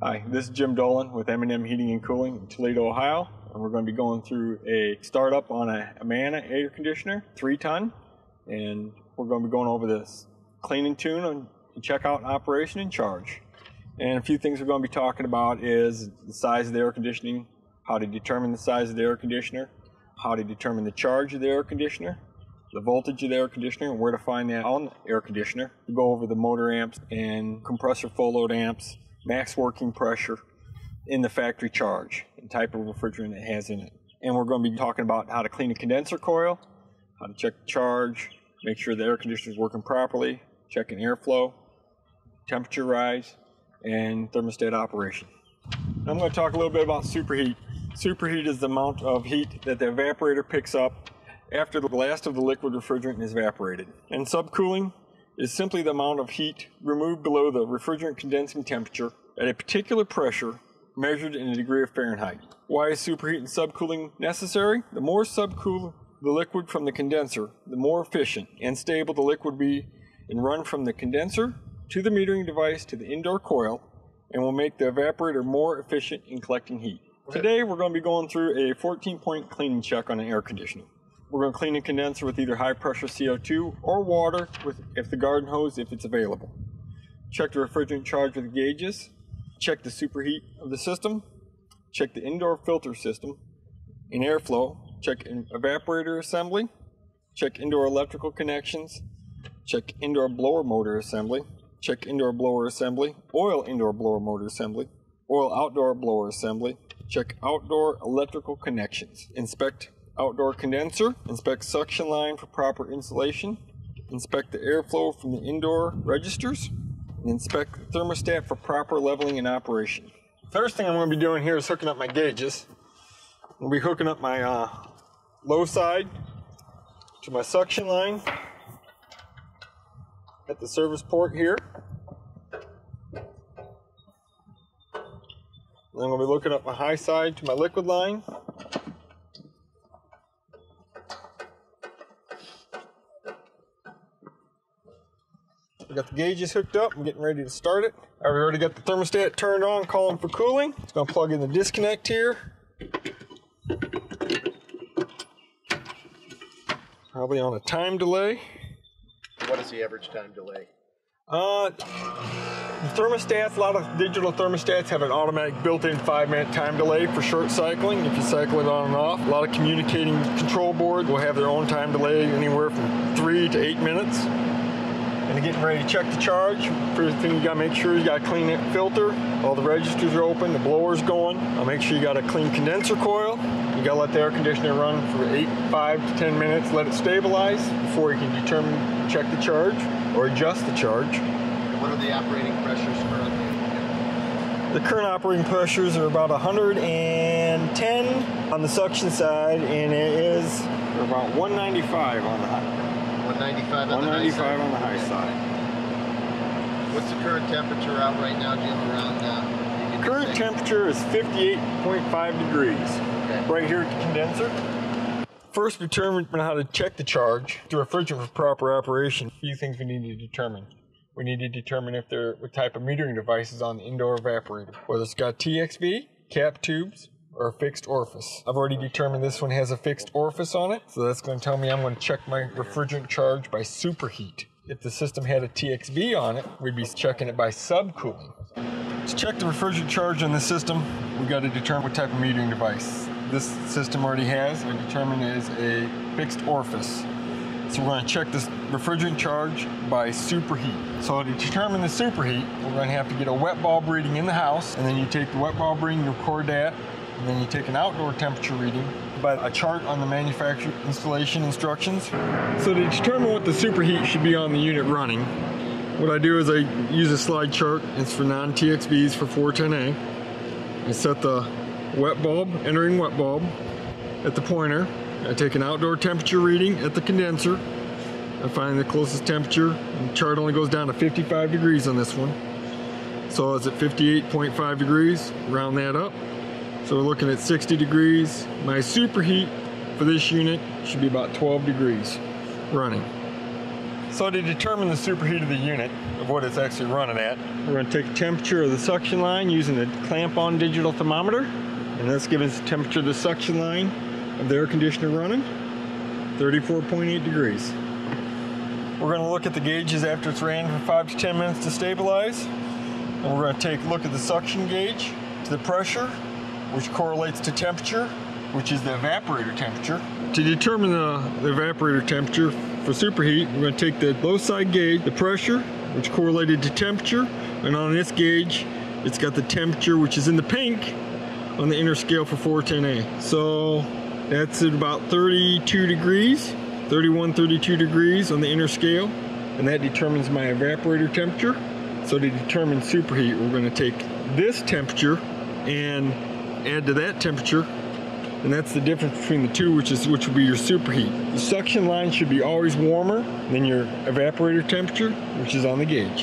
Hi, this is Jim Dolan with M&M Heating and Cooling in Toledo, Ohio, and we're going to be going through a startup on an Amana air conditioner, 3-ton, and we're going to be going over this clean and tune and check out operation and charge. And a few things we're going to be talking about is the size of the air conditioning, how to determine the size of the air conditioner, how to determine the charge of the air conditioner, the voltage of the air conditioner, and where to find that on the air conditioner. We'll go over the motor amps and compressor full load amps, max working pressure in the factory charge and type of refrigerant it has in it. And we're going to be talking about how to clean a condenser coil, how to check the charge, make sure the air conditioner is working properly, checking airflow, temperature rise, and thermostat operation. And I'm going to talk a little bit about superheat. Superheat is the amount of heat that the evaporator picks up after the last of the liquid refrigerant is evaporated. And subcooling is simply the amount of heat removed below the refrigerant condensing temperature at a particular pressure measured in a degree of Fahrenheit. Why is superheat and subcooling necessary? The more subcooled the liquid from the condenser, the more efficient and stable the liquid will be and run from the condenser to the metering device to the indoor coil, and will make the evaporator more efficient in collecting heat. Okay. Today we're going to be going through a 14-point cleaning check on an air conditioner. We're going to clean a condenser with either high pressure CO2 or water if the garden hose, if it's available. Check the refrigerant charge with gauges. Check the superheat of the system. Check the indoor filter system and airflow. Check an evaporator assembly. Check indoor electrical connections. Check indoor blower motor assembly. Check indoor blower assembly. Oil indoor blower motor assembly. Oil outdoor blower assembly. Check outdoor electrical connections. Inspect outdoor condenser, inspect suction line for proper insulation, inspect the airflow from the indoor registers, and inspect the thermostat for proper leveling and operation. First thing I'm going to be doing here is hooking up my gauges. I'll be hooking up my low side to my suction line at the service port here. And I'm going to be looking up my high side to my liquid line. We got the gauges hooked up. I'm getting ready to start it. All right, we already got the thermostat turned on, calling for cooling. It's going to plug in the disconnect here. Probably on a time delay. What is the average time delay? The thermostats, a lot of digital thermostats have an automatic built-in 5-minute time delay for short cycling. If you cycle it on and off, a lot of communicating control boards will have their own time delay anywhere from 3 to 8 minutes. And getting ready to check the charge. First thing you gotta make sure you gotta clean that filter. All the registers are open, the blower's going. Make sure you got a clean condenser coil. You gotta let the air conditioner run for 5 to 10 minutes, let it stabilize before you can check the charge or adjust the charge. What are the operating pressures currently? The current operating pressures are about 110 on the suction side, and it is about 195 on the high. 195 on the high side. What's the current temperature out right now, Jim? Around now? Current temperature is 58.5 degrees. Okay. Right here at the condenser. First, determine how to check the charge, the refrigerant for proper operation. A few things we need to determine. We need to determine what type of metering device is on the indoor evaporator, whether it's got TXV, cap tubes, or a fixed orifice. I've already determined this one has a fixed orifice on it, so that's going to tell me I'm going to check my refrigerant charge by superheat. If the system had a TXV on it, we'd be checking it by subcooling. To check the refrigerant charge on the system, we've got to determine what type of metering device this system already has. We determine it is a fixed orifice. So we're going to check this refrigerant charge by superheat. So to determine the superheat, we're going to have to get a wet bulb reading in the house, and then you take the wet bulb reading, you record that, and then you take an outdoor temperature reading by a chart on the manufacturer installation instructions. So to determine what the superheat should be on the unit running, what I do is I use a slide chart. It's for non-TXVs for 410A. I set the wet bulb, entering wet bulb, at the pointer. I take an outdoor temperature reading at the condenser. I find the closest temperature. The chart only goes down to 55 degrees on this one. So it's at 58.5 degrees, round that up. So we're looking at 60 degrees. My superheat for this unit should be about 12 degrees running. So to determine the superheat of the unit, of what it's actually running at. We're going to take a temperature of the suction line using the clamp-on digital thermometer, and that's giving us the temperature of the suction line of the air conditioner running, 34.8 degrees. We're going to look at the gauges after it's ran for 5 to 10 minutes to stabilize, and we're going to take a look at the suction gauge to the pressure, which correlates to temperature, which is the evaporator temperature. To determine the evaporator temperature for superheat, we're going to take the low side gauge, the pressure, which correlated to temperature, and on this gauge, it's got the temperature, which is in the pink, on the inner scale for 410A. So that's at about 32 degrees, 31, 32 degrees on the inner scale, and that determines my evaporator temperature. So to determine superheat, we're going to take this temperature and add to that temperature, and that's the difference between the two, which will be your superheat. The suction line should be always warmer than your evaporator temperature, which is on the gauge.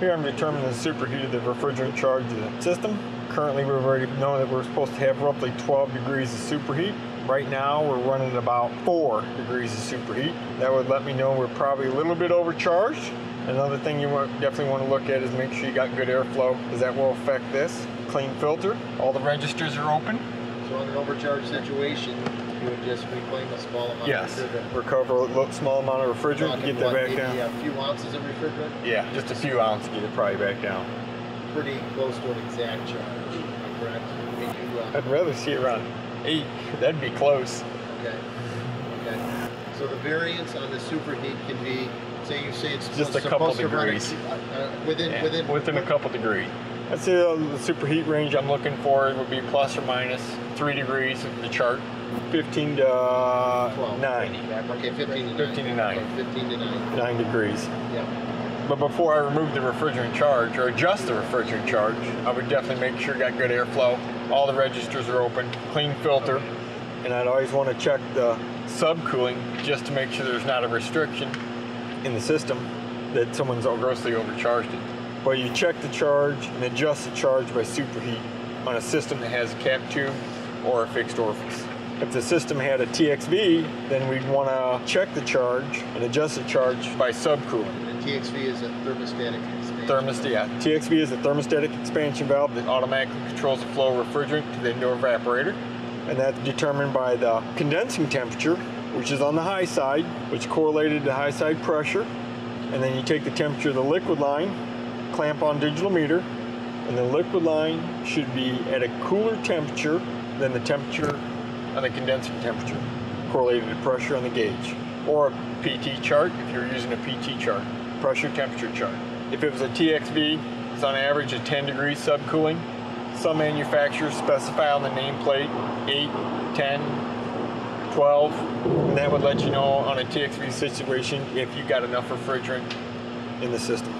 Here I'm determining the superheat of the refrigerant charge of the system. Currently, we've already known that we're supposed to have roughly 12 degrees of superheat. Right now, we're running at about 4 degrees of superheat. That would let me know we're probably a little bit overcharged. Another thing you definitely want to look at is make sure you got good airflow, because that will affect this. Clean filter. All the registers are open. So in an overcharged situation, you would just reclaim a small amount of refrigerant. Recover a small amount of refrigerant to get that back down. A few ounces of refrigerant? Yeah, just a few ounces to get it probably back down. Pretty close to an exact charge, correct? I'd rather see it around 8. That'd be close. Okay. Okay. So the variance on the superheat can be, say you say it's just a couple degrees. Within a couple degrees. I'd say the superheat range I'm looking for would be plus or minus 3 degrees of the chart. 15 to 9. Okay, 15 to 9. Okay, 15 to 9. 9 degrees. Yeah. But before I remove the refrigerant charge or adjust the refrigerant charge, I would definitely make sure I got good airflow, all the registers are open, clean filter, and I'd always want to check the subcooling just to make sure there's not a restriction in the system that someone's grossly overcharged it. But you check the charge and adjust the charge by superheat on a system that has a cap tube or a fixed orifice. If the system had a TXV, then we'd want to check the charge and adjust the charge by subcooling. And the TXV is a thermostatic expansion valve. Yeah. TXV is a thermostatic expansion valve that automatically controls the flow of refrigerant to the indoor evaporator. And that's determined by the condensing temperature, which is on the high side, which correlated to high side pressure. And then you take the temperature of the liquid line, clamp on digital meter, and the liquid line should be at a cooler temperature than the temperature on the condensing temperature, correlated to pressure on the gauge, or a PT chart if you're using a PT chart, pressure temperature chart. If it was a TXV, it's on average a 10 degree subcooling. Some manufacturers specify on the nameplate 8, 10, 12, and that would let you know on a TXV situation if you got enough refrigerant in the system.